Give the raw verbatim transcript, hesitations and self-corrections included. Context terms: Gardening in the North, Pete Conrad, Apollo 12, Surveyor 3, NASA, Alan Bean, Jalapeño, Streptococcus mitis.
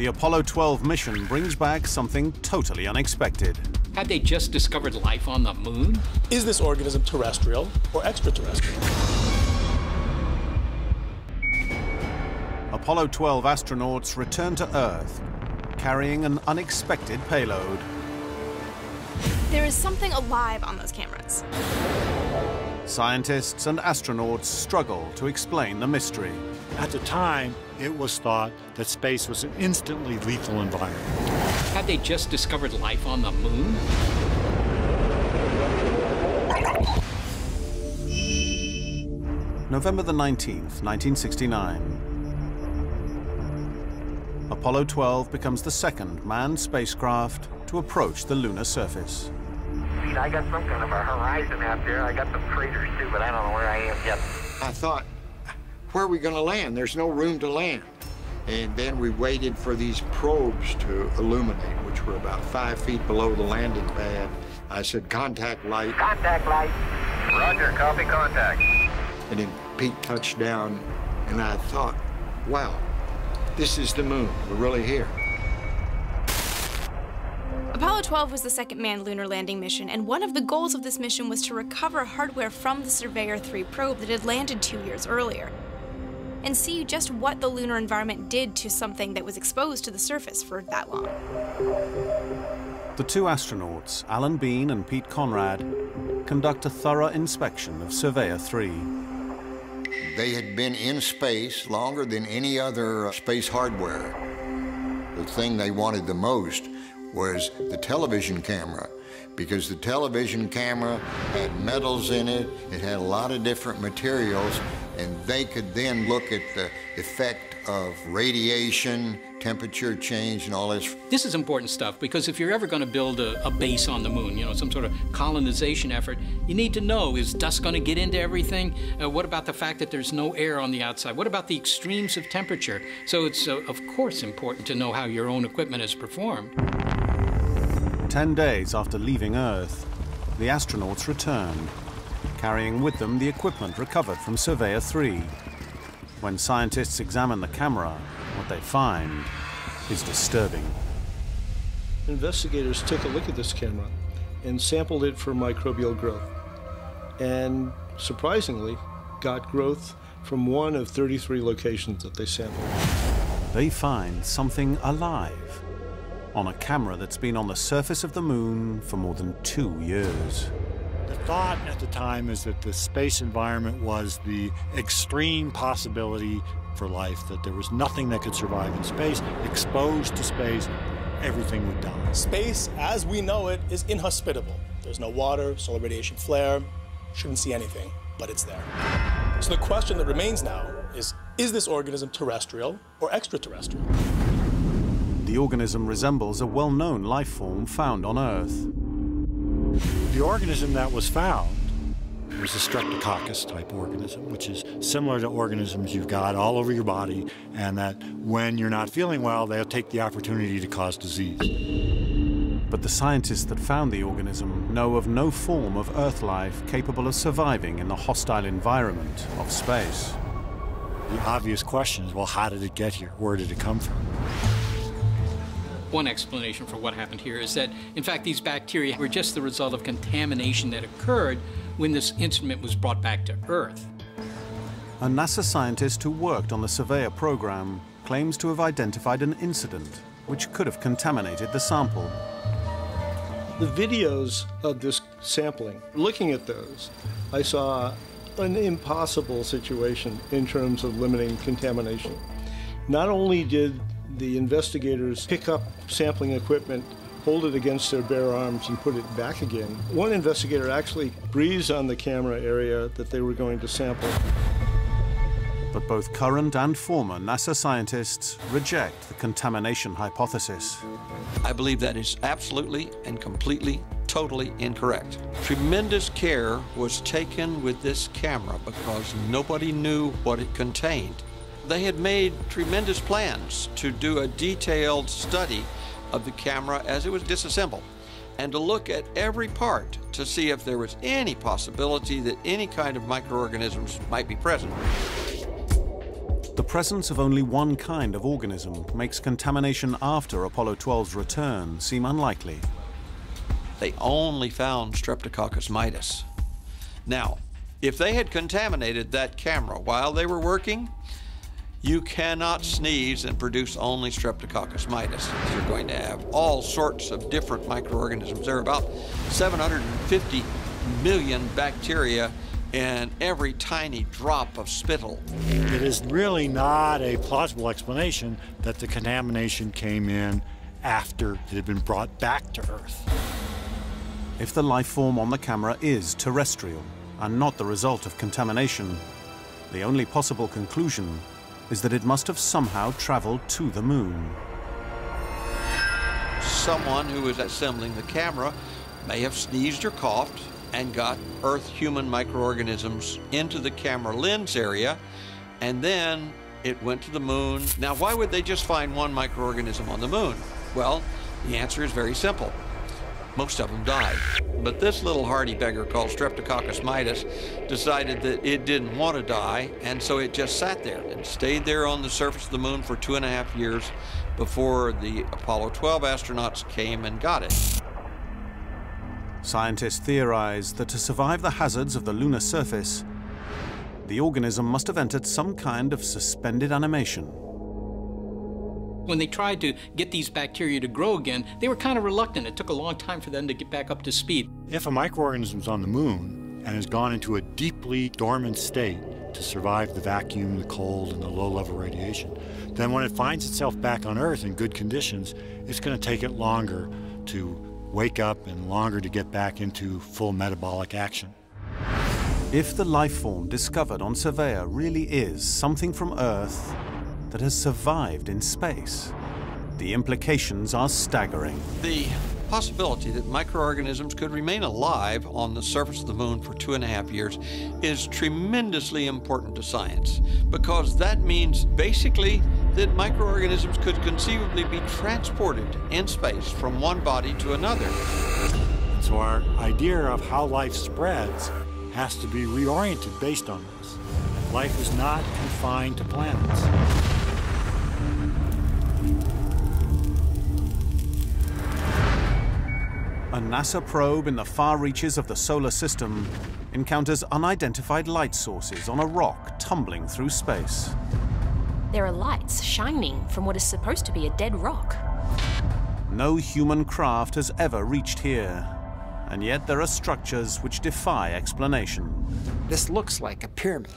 the Apollo twelve mission brings back something totally unexpected. Had they just discovered life on the moon? Is this organism terrestrial or extraterrestrial? Apollo twelve astronauts return to Earth, carrying an unexpected payload. There is something alive on those cameras. Scientists and astronauts struggle to explain the mystery. At the time, it was thought that space was an instantly lethal environment. Had they just discovered life on the moon? November the nineteenth, nineteen sixty-nine. Apollo twelve becomes the second manned spacecraft to approach the lunar surface. I got some kind of a horizon out there. I got some craters too, but I don't know where I am yet. I thought, where are we going to land? There's no room to land. And then we waited for these probes to illuminate, which were about five feet below the landing pad. I said, contact light. Contact light. Roger, copy contact. And then Pete touched down, and I thought, wow, this is the moon. We're really here. Apollo twelve was the second manned lunar landing mission, and one of the goals of this mission was to recover hardware from the Surveyor three probe that had landed two years earlier, and see just what the lunar environment did to something that was exposed to the surface for that long. The two astronauts, Alan Bean and Pete Conrad, conduct a thorough inspection of Surveyor three. They had been in space longer than any other space hardware. The thing they wanted the most was the television camera, because the television camera had metals in it, it had a lot of different materials, and they could then look at the effect of radiation, temperature change, and all this. This is important stuff, because if you're ever going to build a, a base on the moon, you know, some sort of colonization effort, you need to know, is dust going to get into everything? Uh, what about the fact that there's no air on the outside? What about the extremes of temperature? So it's, uh, of course, important to know how your own equipment is performed. Ten days after leaving Earth, the astronauts returned, carrying with them the equipment recovered from Surveyor three. When scientists examine the camera, what they find is disturbing. Investigators took a look at this camera and sampled it for microbial growth, and surprisingly got growth from one of thirty-three locations that they sampled. They find something alive on a camera that's been on the surface of the moon for more than two years. The thought at the time is that the space environment was the extreme possibility for life, that there was nothing that could survive in space. Exposed to space, everything would die. Space, as we know it, is inhospitable. There's no water, solar radiation flare, shouldn't see anything, but it's there. So the question that remains now is, is this organism terrestrial or extraterrestrial? The organism resembles a well-known life form found on Earth. The organism that was found was a Streptococcus-type organism, which is similar to organisms you've got all over your body, and that when you're not feeling well, they'll take the opportunity to cause disease. But the scientists that found the organism know of no form of Earth life capable of surviving in the hostile environment of space. The obvious question is, well, how did it get here? Where did it come from? One explanation for what happened here is that, in fact, these bacteria were just the result of contamination that occurred when this instrument was brought back to Earth. A NASA scientist who worked on the Surveyor program claims to have identified an incident which could have contaminated the sample. The videos of this sampling, looking at those, I saw an impossible situation in terms of limiting contamination. Not only did the investigators pick up sampling equipment, hold it against their bare arms, and put it back again. One investigator actually breathes on the camera area that they were going to sample. But both current and former NASA scientists reject the contamination hypothesis. I believe that is absolutely and completely, totally incorrect. Tremendous care was taken with this camera because nobody knew what it contained. They had made tremendous plans to do a detailed study of the camera as it was disassembled and to look at every part to see if there was any possibility that any kind of microorganisms might be present. The presence of only one kind of organism makes contamination after Apollo twelve's return seem unlikely. They only found Streptococcus mitis. Now, if they had contaminated that camera while they were working, you cannot sneeze and produce only Streptococcus mitis. You're going to have all sorts of different microorganisms. There are about seven hundred fifty million bacteria in every tiny drop of spittle. It is really not a plausible explanation that the contamination came in after it had been brought back to Earth. If the life form on the camera is terrestrial and not the result of contamination, the only possible conclusion is that it must have somehow traveled to the moon. Someone who was assembling the camera may have sneezed or coughed and got Earth human microorganisms into the camera lens area, and then it went to the moon. Now, why would they just find one microorganism on the moon? Well, the answer is very simple. Most of them died. But this little hardy beggar called Streptococcus mitis decided that it didn't want to die, and so it just sat there and stayed there on the surface of the moon for two and a half years before the Apollo twelve astronauts came and got it. Scientists theorize that to survive the hazards of the lunar surface, the organism must have entered some kind of suspended animation. When they tried to get these bacteria to grow again, they were kind of reluctant. It took a long time for them to get back up to speed. If a microorganism's on the moon and has gone into a deeply dormant state to survive the vacuum, the cold, and the low-level radiation, then when it finds itself back on Earth in good conditions, it's going to take it longer to wake up and longer to get back into full metabolic action. If the life form discovered on Surveyor really is something from Earth that has survived in space, the implications are staggering. The possibility that microorganisms could remain alive on the surface of the moon for two and a half years is tremendously important to science, because that means basically that microorganisms could conceivably be transported in space from one body to another. So our idea of how life spreads has to be reoriented based on this. Life is not confined to planets. A NASA probe in the far reaches of the solar system encounters unidentified light sources on a rock tumbling through space. There are lights shining from what is supposed to be a dead rock. No human craft has ever reached here, and yet there are structures which defy explanation. This looks like a pyramid.